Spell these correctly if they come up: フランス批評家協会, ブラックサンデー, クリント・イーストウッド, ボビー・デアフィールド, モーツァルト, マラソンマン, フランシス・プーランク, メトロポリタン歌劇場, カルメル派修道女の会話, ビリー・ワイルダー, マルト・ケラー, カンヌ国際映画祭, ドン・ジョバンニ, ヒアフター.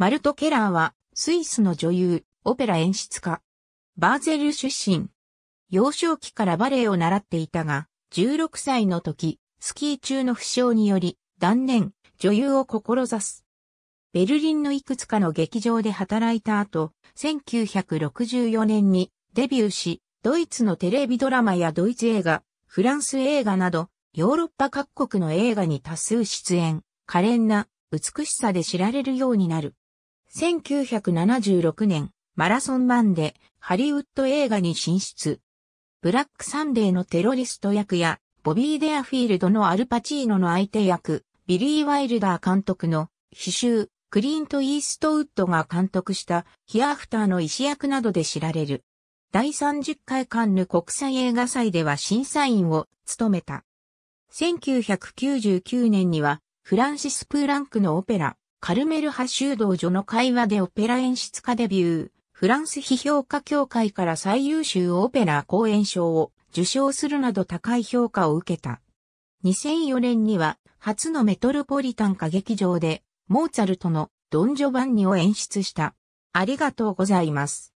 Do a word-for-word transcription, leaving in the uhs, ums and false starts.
マルト・ケラーは、スイスの女優、オペラ演出家。バーゼル出身。幼少期からバレエを習っていたが、じゅうろくさいの時、スキー中の負傷により、断念、女優を志す。ベルリンのいくつかの劇場で働いた後、せんきゅうひゃくろくじゅうよねんにデビューし、ドイツのテレビドラマやドイツ映画、フランス映画など、ヨーロッパ各国の映画に多数出演、可憐な美しさで知られるようになる。せんきゅうひゃくななじゅうろくねん、マラソンマンでハリウッド映画に進出。ブラックサンデーのテロリスト役や、ボビー・デアフィールドのアルパチーノの相手役、ビリー・ワイルダー監督の詩集、クリント・イーストウッドが監督したヒアフターの医師役などで知られる。だいさんじゅっかいカンヌ国際映画祭では審査員を務めた。せんきゅうひゃくきゅうじゅうきゅうねんには、フランシス・プーランクのオペラ、カルメル派修道女の会話でオペラ演出家デビュー、フランス批評家協会から最優秀オペラ公演賞を受賞するなど高い評価を受けた。にせんよねんには、初のメトロポリタン歌劇場で、モーツァルトのドン・ジョバンニを演出した。ありがとうございます。